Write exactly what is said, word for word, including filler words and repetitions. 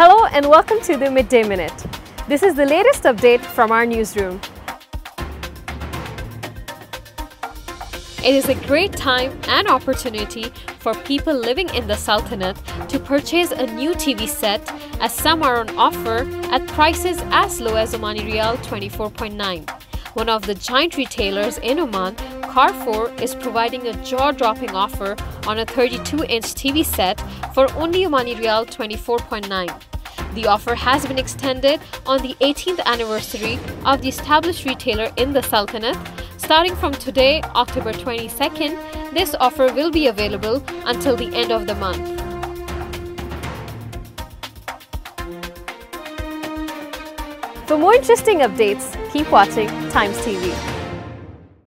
Hello and welcome to the Midday Minute. This is the latest update from our newsroom. It is a great time and opportunity for people living in the Sultanate to purchase a new T V set, as some are on offer at prices as low as Omani Riyal twenty-four point nine. One of the giant retailers in Oman, Carrefour, is providing a jaw-dropping offer on a thirty-two inch T V set for only Omani Riyal twenty-four point nine. The offer has been extended on the eighteenth anniversary of the established retailer in the Sultanate. Starting from today, October twenty-second, this offer will be available until the end of the month. For more interesting updates, keep watching Times T V.